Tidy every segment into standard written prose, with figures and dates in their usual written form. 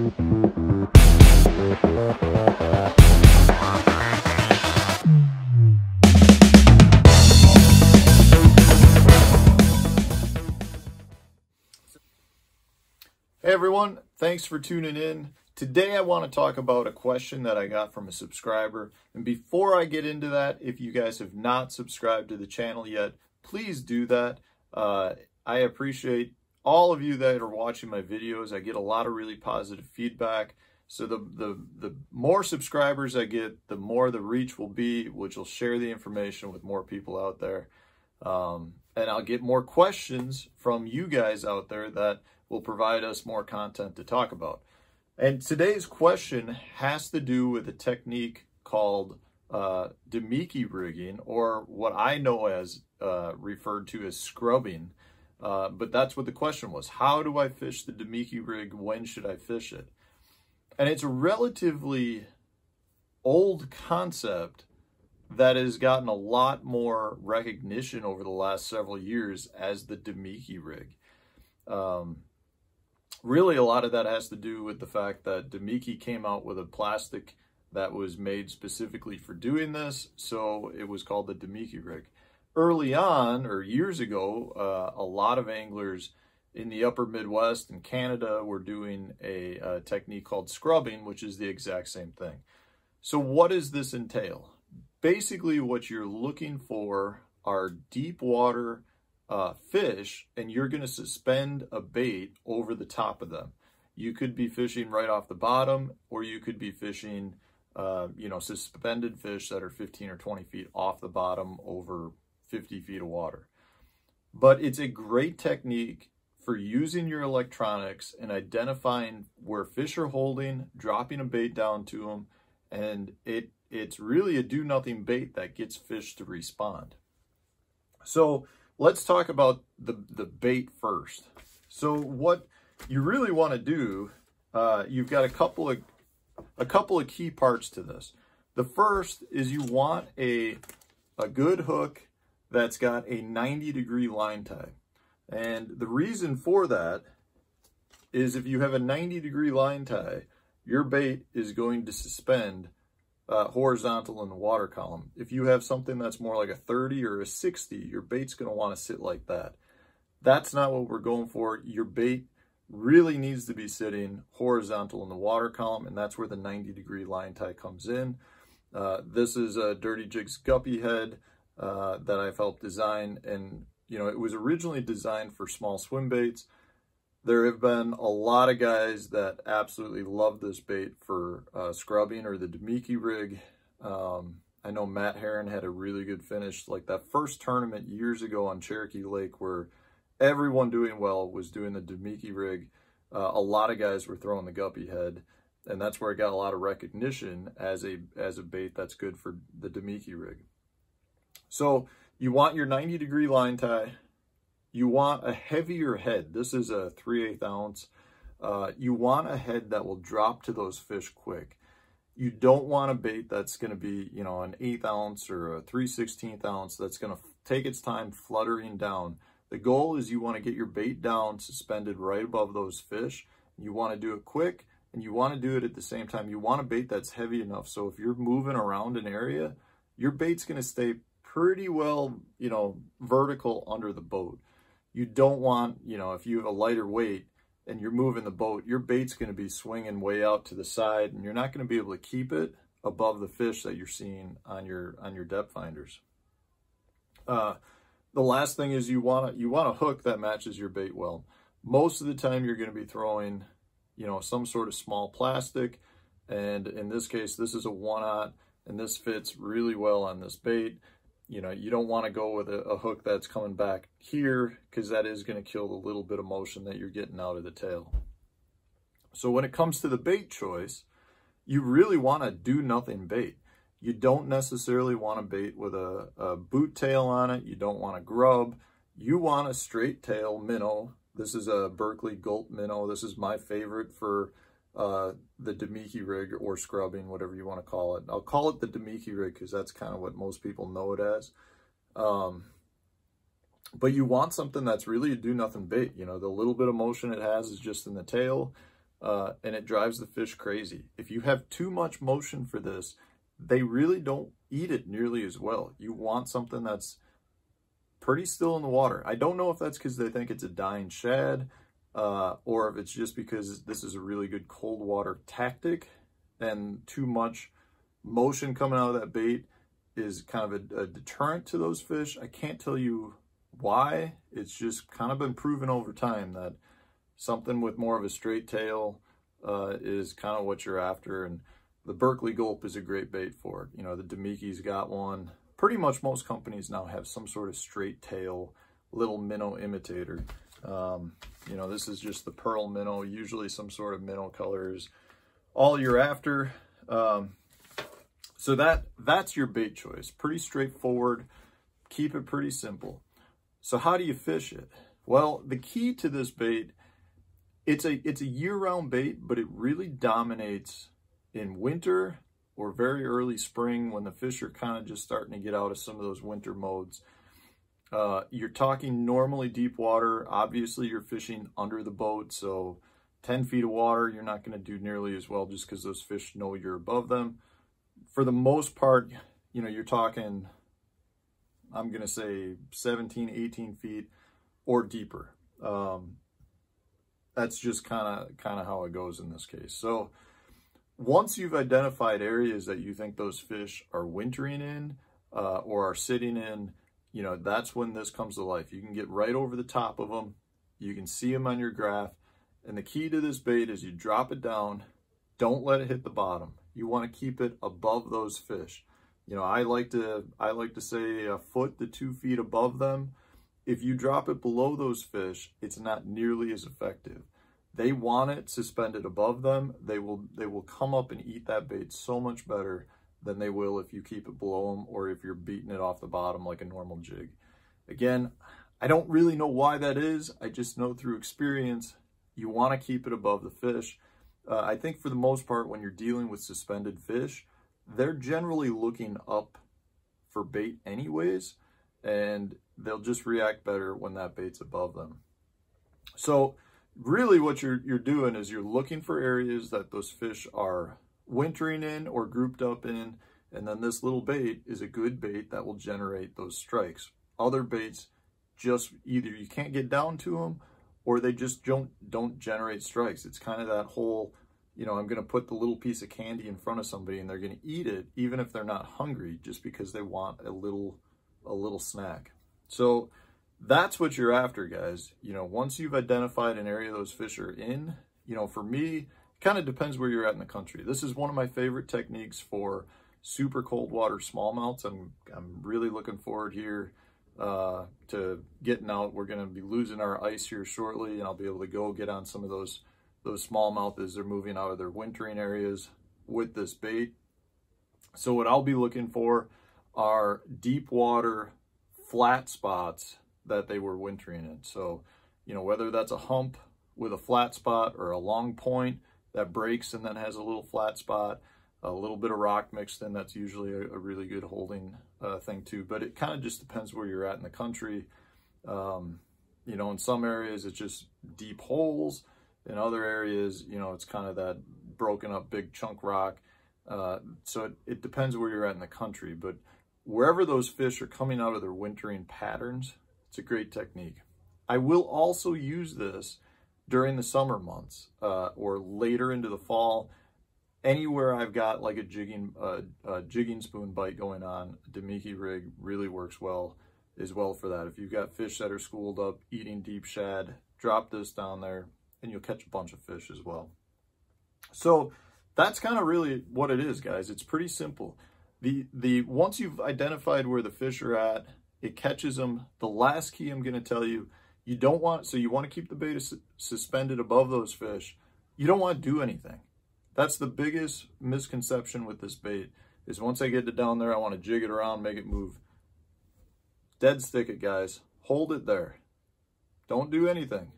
Hey everyone, thanks for tuning in. Today I want to talk about a question that I got from a subscriber. And before I get into that, if you guys have not subscribed to the channel yet, please do that. I appreciate all of you that are watching my videos. I get a lot of really positive feedback. So the more subscribers I get, the more the reach will be, which will share the information with more people out there. And I'll get more questions from you guys out there that will provide us more content to talk about. And today's question has to do with a technique called Damiki rigging, or what I know as referred to as scrubbing. But that's what the question was. How do I fish the Damiki rig? When should I fish it? And it's a relatively old concept that has gotten a lot more recognition over the last several years as the Damiki rig. Really, a lot of that has to do with the fact that Damiki came out with a plastic that was made specifically for doing this, so it was called the Damiki rig. Early on, or years ago, a lot of anglers in the upper Midwest and Canada were doing a technique called scrubbing, which is the exact same thing. So what does this entail? Basically, what you're looking for are deep water fish, and you're going to suspend a bait over the top of them. You could be fishing right off the bottom, or you could be fishing, you know, suspended fish that are 15 or 20 feet off the bottom over 50 feet of water. But it's a great technique for using your electronics and identifying where fish are holding, dropping a bait down to them, and it's really a do-nothing bait that gets fish to respond. So let's talk about the bait first. So what you really want to do, you've got a couple of key parts to this. The first is you want a good hook that's got a 90-degree line tie. And the reason for that is if you have a 90-degree line tie, your bait is going to suspend horizontal in the water column. If you have something that's more like a 30 or a 60, your bait's going to want to sit like that. That's not what we're going for. Your bait really needs to be sitting horizontal in the water column, and that's where the 90-degree line tie comes in. This is a Dirty Jigs guppy head that I've helped design, and you know, it was originally designed for small swim baits. There have been a lot of guys that absolutely love this bait for scrubbing or the Damiki rig. I know Matt Heron had a really good finish, like that first tournament years ago on Cherokee Lake where everyone doing well was doing the Damiki rig. A lot of guys were throwing the guppy head, and that's where it got a lot of recognition as a bait that's good for the Damiki rig. So you want your 90-degree line tie. You want a heavier head. This is a 3/8 ounce. You want a head that will drop to those fish quick. You don't want a bait that's going to be, you know, an 1/8 ounce or a 3/16 ounce that's going to take its time fluttering down. The goal is you want to get your bait down suspended right above those fish. You want to do it quick, and you want to do it at the same time. You want a bait that's heavy enough so if you're moving around an area, your bait's going to stay pretty well, you know, vertical under the boat. You don't want, you know, if you have a lighter weight and you're moving the boat, your bait's going to be swinging way out to the side, and you're not going to be able to keep it above the fish that you're seeing on your depth finders. The last thing is you want a hook that matches your bait well. Most of the time you're going to be throwing, you know, some sort of small plastic, and in this case, this is a 1/0, and this fits really well on this bait. You know, you don't want to go with a hook that's coming back here, because that is going to kill the little bit of motion that you're getting out of the tail. So when it comes to the bait choice, you really want to do nothing bait. You don't necessarily want a bait with a boot tail on it. You don't want a grub. You want a straight tail minnow. This is a Berkley Gulp minnow. This is my favorite for the Damiki rig or scrubbing, whatever you want to call it. I'll call it the Damiki rig because that's kind of what most people know it as. But you want something that's really a do-nothing bait. You know, the little bit of motion it has is just in the tail. and it drives the fish crazy. If you have too much motion for this, they really don't eat it nearly as well. You want something that's pretty still in the water. I don't know if that's because they think it's a dying shad, or if it's just because this is a really good cold water tactic, and too much motion coming out of that bait is kind of a deterrent to those fish. I can't tell you why. It's just kind of been proven over time that something with more of a straight tail is kind of what you're after, and the Berkley Gulp is a great bait for it. You know, the Damiki's got one. Pretty much most companies now have some sort of straight tail little minnow imitator. You know, this is just the pearl minnow, usually some sort of minnow colors, all you're after. So that's your bait choice. Pretty straightforward. Keep it pretty simple. So how do you fish it? Well, the key to this bait, it's a year-round bait, but it really dominates in winter or very early spring when the fish are kind of just starting to get out of some of those winter modes. You're talking normally deep water. Obviously, you're fishing under the boat, so 10 feet of water, you're not going to do nearly as well just because those fish know you're above them. For the most part, you know, you're talking, I'm going to say 17, 18 feet or deeper. That's just kind of how it goes in this case. So once you've identified areas that you think those fish are wintering in or are sitting in, you know, that's when this comes to life. You can get right over the top of them. You can see them on your graph. And the key to this bait is you drop it down. Don't let it hit the bottom. You want to keep it above those fish. You know, I like to say a foot to 2 feet above them. If you drop it below those fish, it's not nearly as effective. They want it suspended above them. They will come up and eat that bait so much better than they will if you keep it below them or if you're beating it off the bottom like a normal jig. Again, I don't really know why that is. I just know through experience, you want to keep it above the fish. I think for the most part, when you're dealing with suspended fish, they're generally looking up for bait anyways, and they'll just react better when that bait's above them. So really what you're doing is you're looking for areas that those fish are wintering in or grouped up in, and then this little bait is a good bait that will generate those strikes. Other baits, just either you can't get down to them or they just don't generate strikes. It's kind of that whole, you know, I'm going to put the little piece of candy in front of somebody and they're going to eat it even if they're not hungry, just because they want a little snack. So that's what you're after, guys. You know, once you've identified an area those fish are in, you know, for me, kind of depends where you're at in the country. This is one of my favorite techniques for super cold water smallmouths. I'm really looking forward here to getting out. We're going to be losing our ice here shortly, and I'll be able to go get on some of those smallmouth as they're moving out of their wintering areas with this bait. So what I'll be looking for are deep water flat spots that they were wintering in. So, you know, whether that's a hump with a flat spot or a long point that breaks and then has a little flat spot, a little bit of rock mixed in, that's usually a really good holding thing too. But it kind of just depends where you're at in the country. You know, in some areas it's just deep holes. In other areas, you know, it's kind of that broken up big chunk rock. So it depends where you're at in the country. But wherever those fish are coming out of their wintering patterns, it's a great technique. I will also use this during the summer months or later into the fall. Anywhere I've got like a jigging spoon bite going on, Damiki rig really works well as well for that. If you've got fish that are schooled up eating deep shad, drop this down there and you'll catch a bunch of fish as well. So that's kind of really what it is, guys. It's pretty simple. Once you've identified where the fish are at, it catches them. The last key I'm going to tell you, you want to keep the bait suspended above those fish. You don't want to do anything. That's the biggest misconception with this bait, is once I get it down there, I want to jig it around, make it move. Dead stick it, guys. Hold it there. Don't do anything.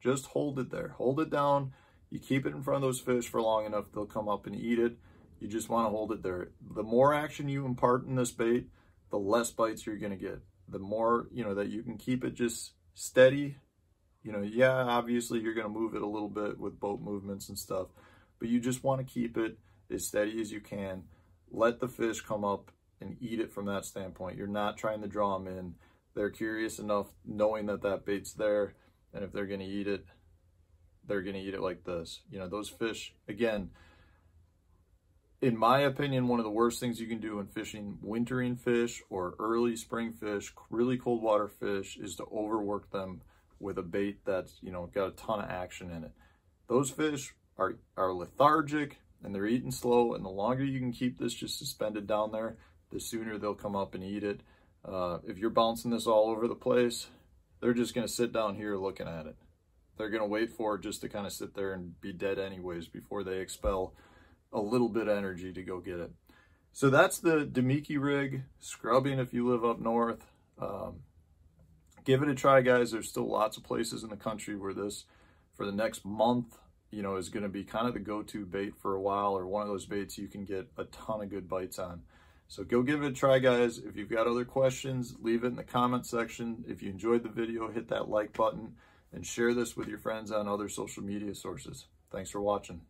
Just hold it there. Hold it down. You keep it in front of those fish for long enough, they'll come up and eat it. You just want to hold it there. The more action you impart in this bait, the less bites you're going to get. The more, you know, that you can keep it just steady, You know, yeah, obviously you're going to move it a little bit with boat movements and stuff, but you just want to keep it as steady as you can. Let the fish come up and eat it from that standpoint. You're not trying to draw them in. They're curious enough knowing that that bait's there, and if they're going to eat it, they're going to eat it like this. You know, those fish, again, in my opinion, one of the worst things you can do in fishing wintering fish or early spring fish, really cold water fish, is to overwork them with a bait that's, you know, got a ton of action in it. Those fish are lethargic and they're eating slow, and the longer you can keep this just suspended down there, the sooner they'll come up and eat it. If you're bouncing this all over the place, they're just going to sit down here looking at it. They're going to wait for it just to kind of sit there and be dead anyways before they expel a little bit of energy to go get it. So that's the Damiki rig. Scrubbing if you live up north. Give it a try, guys. There's still lots of places in the country where this, for the next month, you know, is going to be kind of the go-to bait for a while, or one of those baits you can get a ton of good bites on. So go give it a try, guys. If you've got other questions, leave it in the comment section. If you enjoyed the video, hit that like button and share this with your friends on other social media sources. Thanks for watching.